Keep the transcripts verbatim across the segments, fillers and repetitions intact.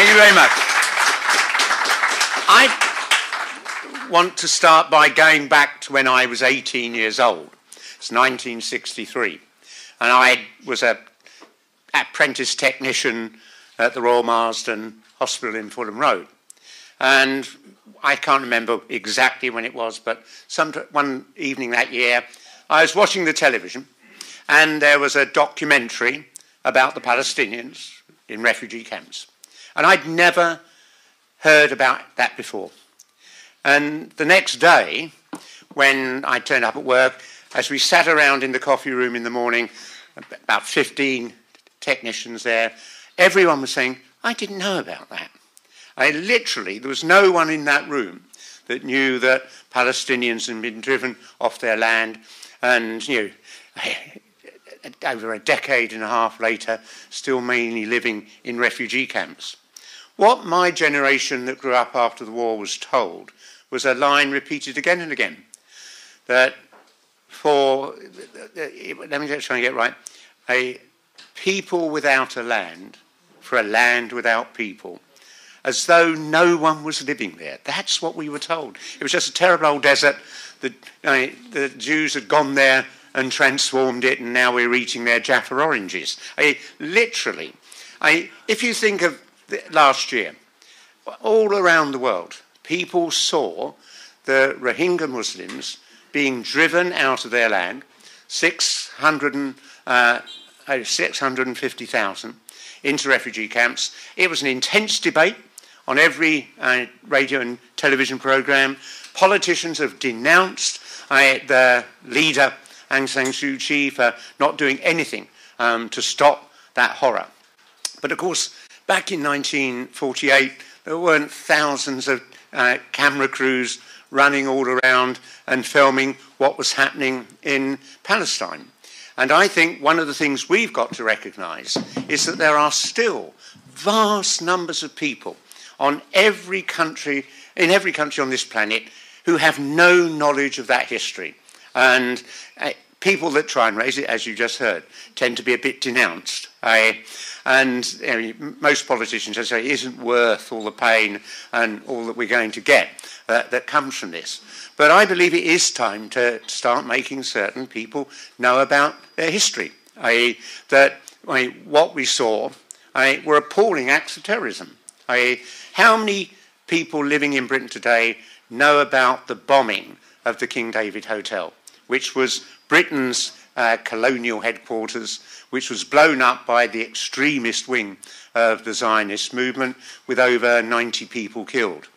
Thank you very much. I want to start by going back to when I was eighteen years old. It's nineteen sixty-three. And I was an apprentice technician at the Royal Marsden Hospital in Fulham Road. And I can't remember exactly when it was, but some, one evening that year, I was watching the television, and there was a documentary about the Palestinians in refugee camps. And I'd never heard about that before. And the next day, when I turned up at work, as we sat around in the coffee room in the morning, about fifteen technicians there, everyone was saying, I didn't know about that. I literally, there was no one in that room that knew that Palestinians had been driven off their land and, you know, over a decade and a half later, still mainly living in refugee camps. What my generation that grew up after the war was told was a line repeated again and again, that for, let me just try and get it right, a people without a land for a land without people, as though no one was living there. That's what we were told. It was just a terrible old desert. The, I mean, the Jews had gone there and transformed it, and now we're eating their Jaffa oranges. I, literally, I, if you think of the, last year, all around the world, people saw the Rohingya Muslims being driven out of their land, six hundred, uh, six hundred fifty thousand, into refugee camps. It was an intense debate on every uh, radio and television programme. Politicians have denounced uh, the leader, Aung San Suu Kyi, for not doing anything um, to stop that horror. But of course, back in nineteen forty-eight, there weren't thousands of uh, camera crews running all around and filming what was happening in Palestine. And I think one of the things we've got to recognise is that there are still vast numbers of people on every country, in every country on this planet, who have no knowledge of that history. And uh, people that try and raise it, as you just heard, tend to be a bit denounced. Uh, and uh, most politicians, as I say, isn't worth all the pain and all that we're going to get uh, that comes from this. But I believe it is time to start making certain people know about their history, that is that what we saw I, were appalling acts of terrorism. I, how many people living in Britain today know about the bombing of the King David Hotel, which was Britain's uh, colonial headquarters, which was blown up by the extremist wing of the Zionist movement, with over ninety people killed?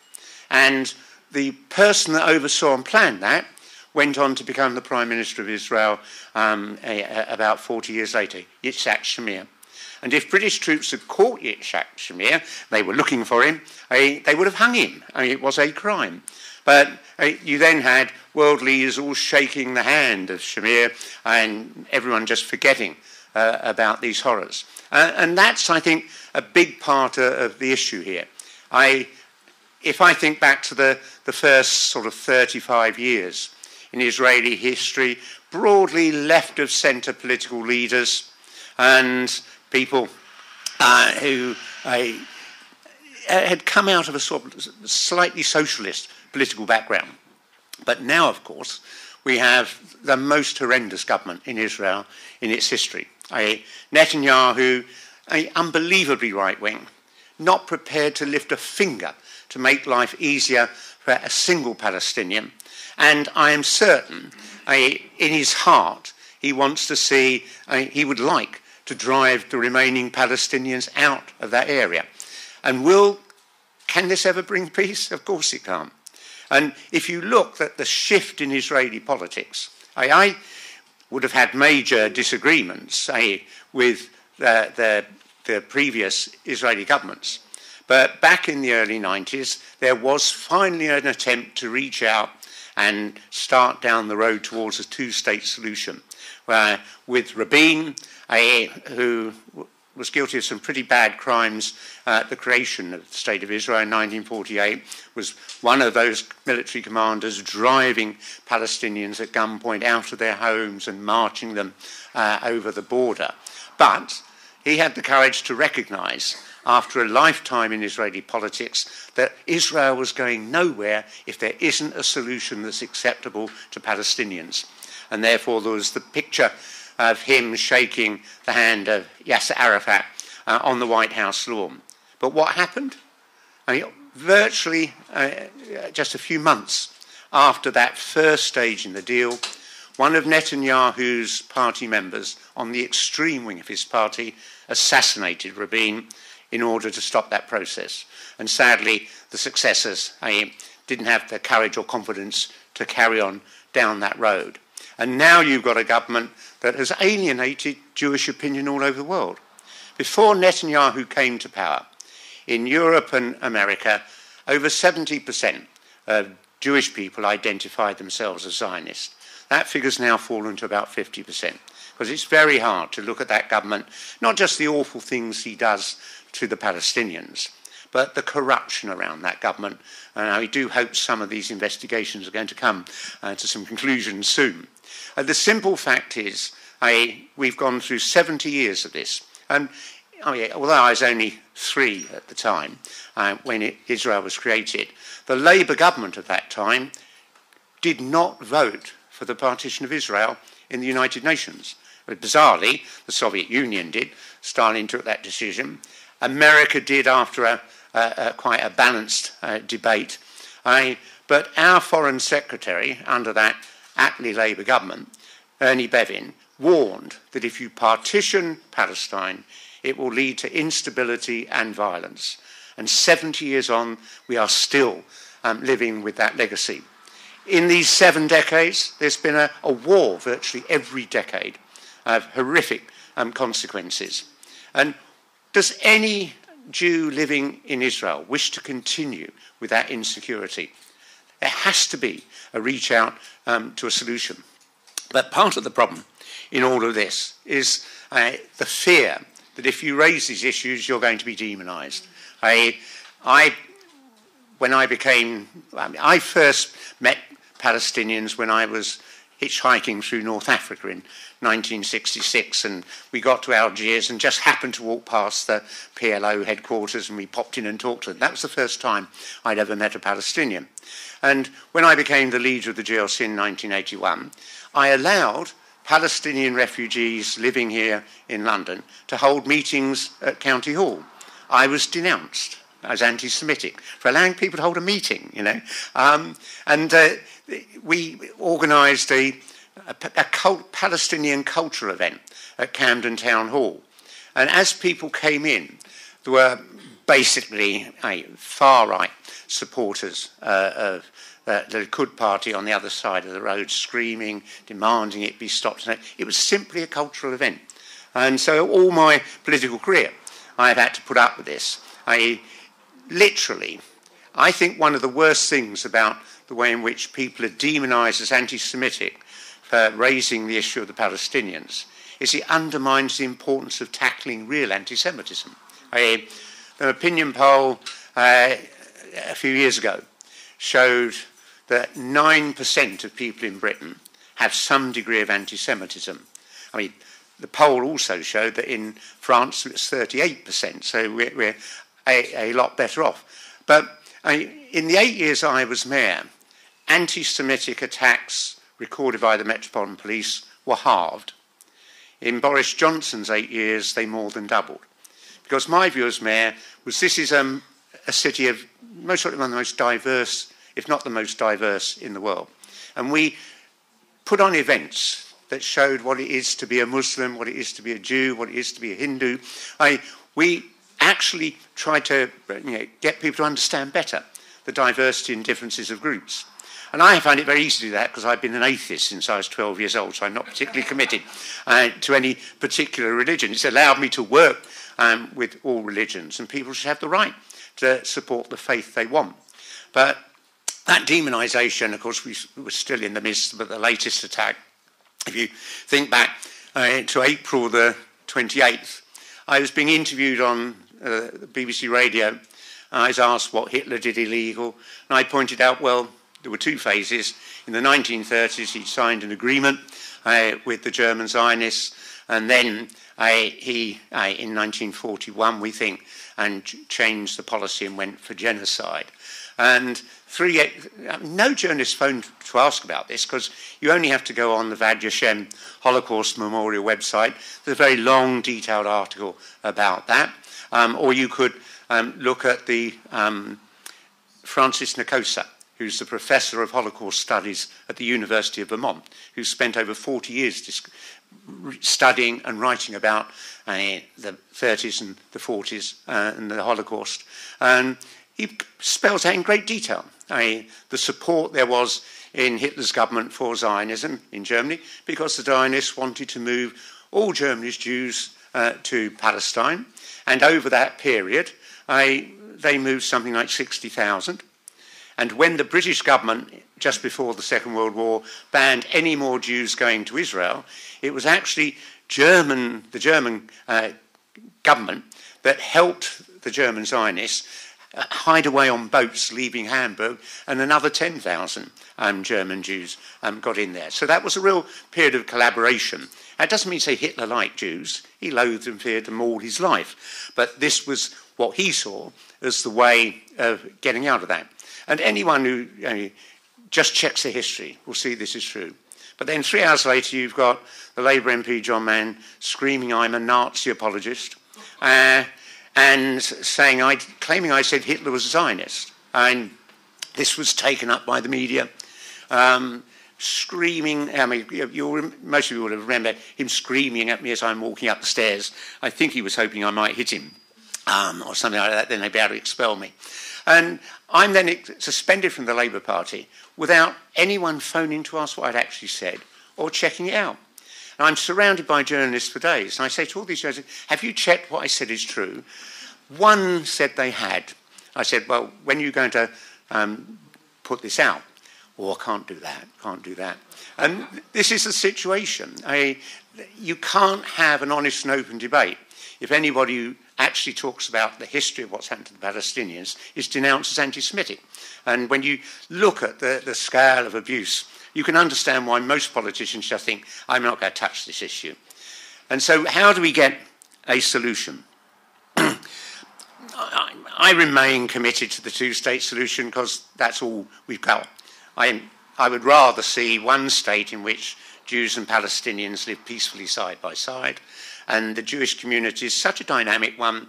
And the person that oversaw and planned that went on to become the Prime Minister of Israel um, a, a, about forty years later, Yitzhak Shamir. And if British troops had caught Yitzhak Shamir, they were looking for him, a, they would have hung him. I mean, it was a crime. But a, you then had world leaders all shaking the hand of Shamir and everyone just forgetting uh, about these horrors. Uh, and that's, I think, a big part uh, of the issue here. I... If I think back to the, the first sort of thirty-five years in Israeli history, broadly left of centre political leaders and people uh, who uh, had come out of a sort of slightly socialist political background. But now, of course, we have the most horrendous government in Israel in its history. A Netanyahu, a unbelievably right-wing, not prepared to lift a finger to make life easier for a single Palestinian. And I am certain, uh, in his heart, he wants to see, uh, he would like to drive the remaining Palestinians out of that area. And will, can this ever bring peace? Of course it can't. And if you look at the shift in Israeli politics, I, I would have had major disagreements uh, with the, the, the previous Israeli governments. But back in the early nineties, there was finally an attempt to reach out and start down the road towards a two-state solution, where with Rabin, uh, who was guilty of some pretty bad crimes at uh, the creation of the State of Israel in nineteen forty-eight, was one of those military commanders driving Palestinians at gunpoint out of their homes and marching them uh, over the border. But he had the courage to recognise after a lifetime in Israeli politics that Israel was going nowhere if there isn't a solution that's acceptable to Palestinians. And therefore there was the picture of him shaking the hand of Yasser Arafat uh, on the White House lawn. But what happened? I mean, virtually uh, just a few months after that first stage in the deal, one of Netanyahu's party members on the extreme wing of his party assassinated Rabin in order to stop that process. And sadly, the successors uh, didn't have the courage or confidence to carry on down that road. And now you've got a government that has alienated Jewish opinion all over the world. Before Netanyahu came to power, in Europe and America, over seventy percent of Jewish people identified themselves as Zionist. That figure's now fallen to about fifty percent, because it's very hard to look at that government, not just the awful things he does to the Palestinians, but the corruption around that government. And I do hope some of these investigations are going to come uh, to some conclusions soon. Uh, the simple fact is, I, we've gone through seventy years of this. And I mean, although I was only three at the time uh, when it, Israel was created, the Labour government of that time did not vote for the partition of Israel in the United Nations. But bizarrely, the Soviet Union did. Stalin took that decision. America did after a, a, a quite a balanced uh, debate. I, but our foreign secretary under that Attlee Labour government, Ernie Bevin, warned that if you partition Palestine, it will lead to instability and violence. And seventy years on, we are still um, living with that legacy. In these seven decades, there's been a, a war virtually every decade of horrific um, consequences. And does any Jew living in Israel wish to continue with that insecurity? There has to be a reach out um, to a solution. But part of the problem in all of this is uh, the fear that if you raise these issues, you're going to be demonised. I, I, when I became, I, mean, I first met Palestinians when I was hitchhiking through North Africa in nineteen sixty-six, and we got to Algiers and just happened to walk past the P L O headquarters, and we popped in and talked to them. That was the first time I'd ever met a Palestinian. And when I became the leader of the G L C in nineteen eighty-one, I allowed Palestinian refugees living here in London to hold meetings at County Hall. I was denounced as anti-Semitic for allowing people to hold a meeting, you know. Um, and uh, we organised a, a, a cult Palestinian culture event at Camden Town Hall. And as people came in, there were basically uh, far-right supporters uh, of Uh, the Likud party on the other side of the road, screaming, demanding it be stopped. It was simply a cultural event. And so all my political career, I've had to put up with this. I literally, I think one of the worst things about the way in which people are demonised as anti-Semitic for raising the issue of the Palestinians is it undermines the importance of tackling real anti-Semitism. I, an opinion poll uh, a few years ago showed that nine percent of people in Britain have some degree of anti-Semitism. I mean, the poll also showed that in France it's thirty-eight percent, so we're, we're a, a lot better off. But I, in the eight years I was mayor, anti-Semitic attacks recorded by the Metropolitan Police were halved. In Boris Johnson's eight years, they more than doubled. Because my view as mayor was this is um, a city of most certainly one of the most diverse, if not the most diverse in the world. And we put on events that showed what it is to be a Muslim, what it is to be a Jew, what it is to be a Hindu. I, we actually tried to you know, get people to understand better the diversity and differences of groups. And I find it very easy to do that because I've been an atheist since I was twelve years old, so I'm not particularly committed uh, to any particular religion. It's allowed me to work um, with all religions, and people should have the right to support the faith they want. But that demonisation, of course, we were still in the midst of the latest attack. If you think back uh, to April the twenty-eighth, I was being interviewed on uh, B B C Radio. I was asked what Hitler did illegal, and I pointed out, well, there were two phases. In the nineteen thirties, he signed an agreement uh, with the German Zionists, and then uh, he, uh, in nineteen forty-one, we think, and changed the policy and went for genocide. And three, no journalist phoned to ask about this, because you only have to go on the Yad Vashem Holocaust Memorial website. There's a very long, detailed article about that. Um, or you could um, look at the um, Francis Nicosa, who's the professor of Holocaust studies at the University of Vermont, who spent over forty years studying and writing about uh, the thirties and the forties uh, and the Holocaust. Um, He spells out in great detail I, the support there was in Hitler's government for Zionism in Germany, because the Zionists wanted to move all Germany's Jews uh, to Palestine. And over that period, I, they moved something like sixty thousand. And when the British government, just before the Second World War, banned any more Jews going to Israel, it was actually German, the German uh, government that helped the German Zionists hide away on boats leaving Hamburg, and another ten thousand um, German Jews um, got in there. So that was a real period of collaboration. That doesn't mean, say, Hitler liked Jews. He loathed and feared them all his life. But this was what he saw as the way of getting out of that. And anyone who you know, just checks the history will see this is true. But then three hours later, you've got the Labour M P, John Mann, screaming, "I'm a Nazi apologist," Uh, and saying, I, claiming I said Hitler was a Zionist. And this was taken up by the media, um, screaming. I mean, you'll, most of you will remember him screaming at me as I'm walking up the stairs. I think he was hoping I might hit him um, or something like that. Then they'd be able to expel me. And I'm then suspended from the Labour Party without anyone phoning to ask what I'd actually said or checking it out. And I'm surrounded by journalists for days. And I say to all these journalists, have you checked what I said is true? One said they had. I said, well, when are you going to um, put this out? Oh, I can't do that, can't do that. And this is the situation. I, you can't have an honest and open debate if anybody who actually talks about the history of what's happened to the Palestinians is denounced as anti-Semitic. And when you look at the, the scale of abuse, you can understand why most politicians just think, I'm not going to touch this issue. And so how do we get a solution? I, I remain committed to the two-state solution because that's all we've got. I, I would rather see one state in which Jews and Palestinians live peacefully side by side, and the Jewish community is such a dynamic one.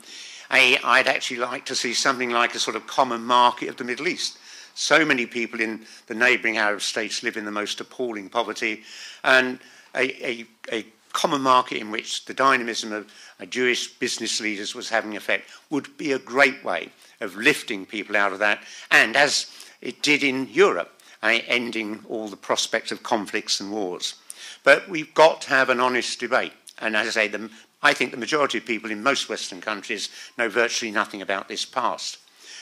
I, I'd actually like to see something like a sort of common market of the Middle East. So many people in the neighbouring Arab states live in the most appalling poverty, and a, a, a common market in which the dynamism of Jewish business leaders was having an effect would be a great way of lifting people out of that, and as it did in Europe, ending all the prospects of conflicts and wars. But we've got to have an honest debate, and as I say, the, I think the majority of people in most Western countries know virtually nothing about this past.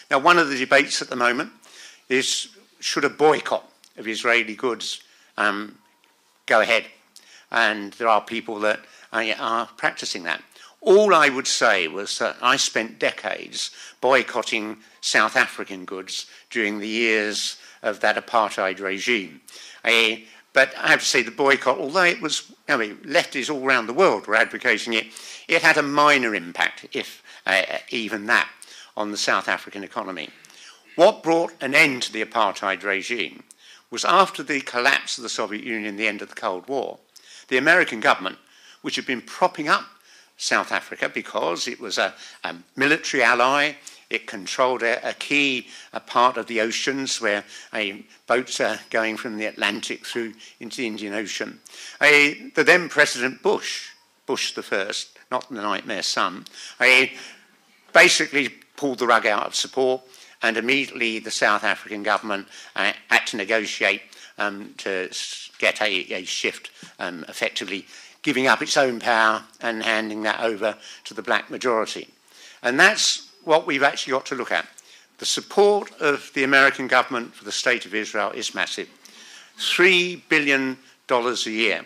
Now, one of the debates at the moment is, should a boycott of Israeli goods um, go ahead? And there are people that uh, are practicing that. All I would say was that I spent decades boycotting South African goods during the years of that apartheid regime. Uh, but I have to say the boycott, although it was, I mean, lefties all around the world were advocating it, it had a minor impact, if uh, even that, on the South African economy. What brought an end to the apartheid regime was after the collapse of the Soviet Union, the end of the Cold War, the American government, which had been propping up South Africa because it was a, a military ally, it controlled a, a key a part of the oceans where uh, boats are going from the Atlantic through into the Indian Ocean. Uh, the then President Bush, Bush the First, not the nightmare son, uh, basically pulled the rug out of support. And immediately the South African government uh, had to negotiate um, to get a, a shift, um, effectively giving up its own power and handing that over to the black majority. And that's what we've actually got to look at. The support of the American government for the state of Israel is massive. Three billion dollars a year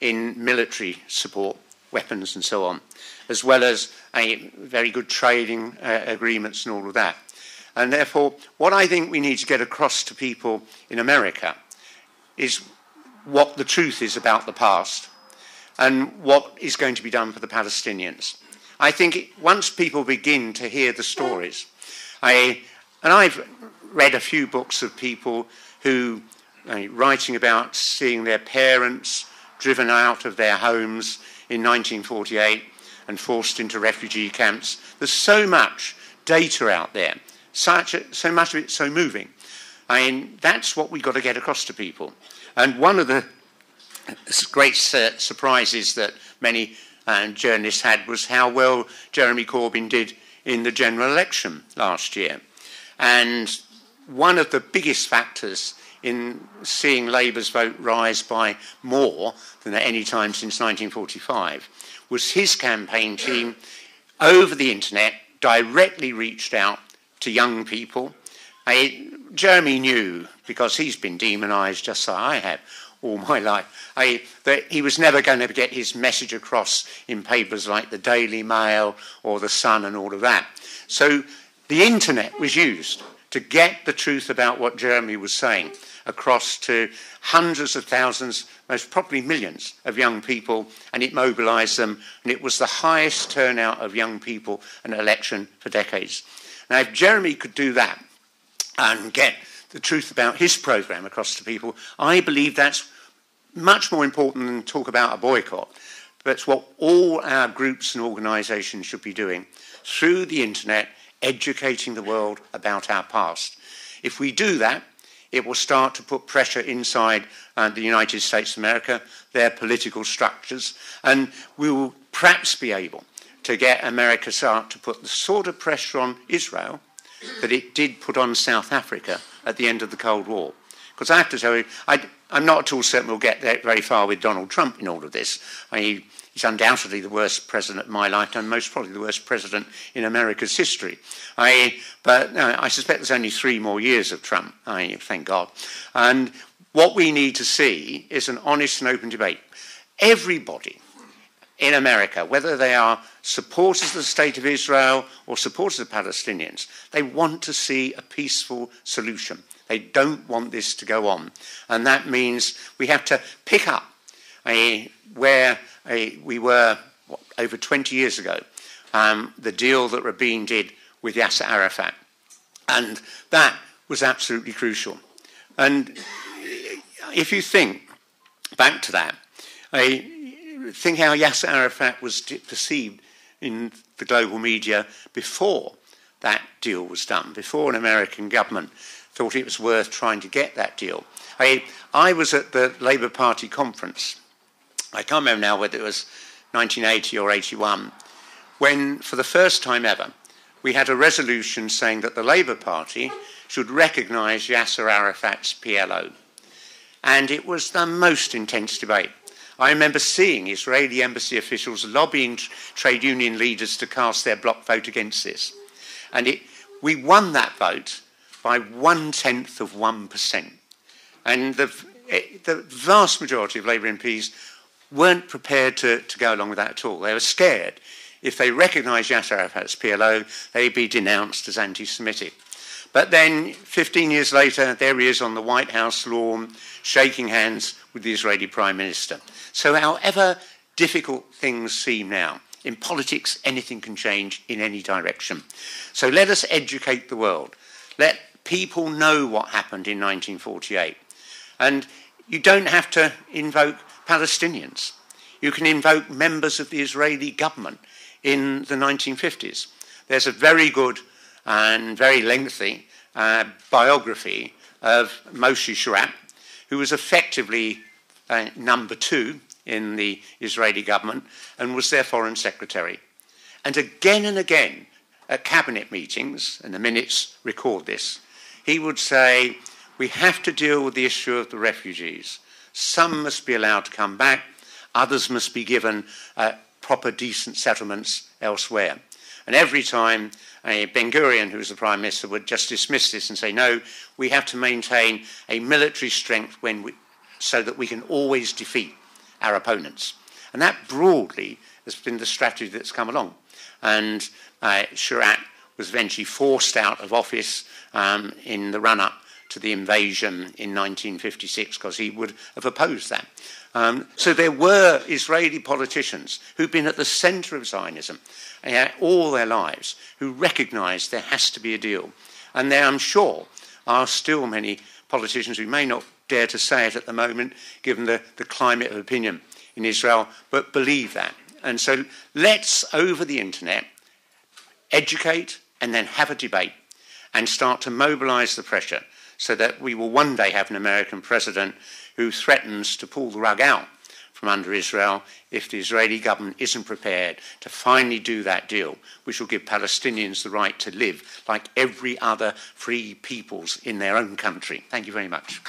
in military support, weapons and so on, as well as a very good trading uh, agreements and all of that. And therefore, what I think we need to get across to people in America is what the truth is about the past and what is going to be done for the Palestinians. I think once people begin to hear the stories, I, and I've read a few books of people who are uh, writing about seeing their parents driven out of their homes in nineteen forty-eight and forced into refugee camps. There's so much data out there, such a, so much of it so moving. I mean, that's what we've got to get across to people. And one of the great su- surprises that many uh, journalists had was how well Jeremy Corbyn did in the general election last year. And one of the biggest factors in seeing Labour's vote rise by more than at any time since nineteen forty-five was his campaign team over the internet directly reached out to young people. I, Jeremy knew, because he's been demonised just like I have all my life, I, that he was never going to get his message across in papers like the Daily Mail or the Sun and all of that. So the internet was used to get the truth about what Jeremy was saying across to hundreds of thousands, most probably millions of young people, and it mobilised them, and it was the highest turnout of young people in an election for decades. Now, if Jeremy could do that and get the truth about his programme across to people, I believe that's much more important than talk about a boycott. That's what all our groups and organisations should be doing, through the internet, educating the world about our past. If we do that, it will start to put pressure inside uh, the United States of America, their political structures, and we will perhaps be able to get America start to put the sort of pressure on Israel that it did put on South Africa at the end of the Cold War. Because I have to tell you, I, I'm not at all certain we'll get there very far with Donald Trump in all of this. I mean, he's undoubtedly the worst president of my lifetime, most probably the worst president in America's history. I, but no, I suspect there's only three more years of Trump, I, thank God. And what we need to see is an honest and open debate. Everybody in America, whether they are supporters of the State of Israel or supporters of the Palestinians, they want to see a peaceful solution. They don't want this to go on. And that means we have to pick up a, where a, we were what, over twenty years ago, um, the deal that Rabin did with Yasser Arafat. And that was absolutely crucial. And if you think back to that, I think how Yasser Arafat was perceived in the global media before that deal was done, before an American government thought it was worth trying to get that deal. I, I was at the Labour Party conference, I can't remember now whether it was nineteen eighty or eighty-one, when for the first time ever we had a resolution saying that the Labour Party should recognise Yasser Arafat's P L O. And it was the most intense debate. I remember seeing Israeli embassy officials lobbying tr- trade union leaders to cast their block vote against this. And it, we won that vote by one-tenth of one percent. And the, it, the vast majority of Labour M Ps weren't prepared to, to go along with that at all. They were scared. If they recognised Yasser Arafat's P L O, they'd be denounced as anti-Semitic. But then, fifteen years later, there he is on the White House lawn, shaking hands with the Israeli Prime Minister. So however difficult things seem now, in politics, anything can change in any direction. So let us educate the world. Let people know what happened in nineteen forty-eight. And you don't have to invoke Palestinians. You can invoke members of the Israeli government in the nineteen fifties. There's a very good and very lengthy uh, biography of Moshe Sharett, who was effectively uh, number two in the Israeli government and was their foreign secretary. And again and again at cabinet meetings, and the minutes record this, he would say, we have to deal with the issue of the refugees. Some must be allowed to come back, others must be given uh, proper decent settlements elsewhere. And every time uh, Ben-Gurion, who was the Prime Minister, would just dismiss this and say, no, we have to maintain a military strength when we, so that we can always defeat our opponents. And that broadly has been the strategy that's come along. And uh, Sharett was eventually forced out of office um, in the run-up to the invasion in nineteen fifty-six, because he would have opposed that. Um, so there were Israeli politicians who've been at the centre of Zionism uh, all their lives, who recognised there has to be a deal. And there, I'm sure, are still many politicians who may not dare to say it at the moment, given the, the climate of opinion in Israel, but believe that. And so let's, over the internet, educate and then have a debate and start to mobilise the pressure so that we will one day have an American president who threatens to pull the rug out from under Israel if the Israeli government isn't prepared to finally do that deal, which will give Palestinians the right to live like every other free peoples in their own country. Thank you very much.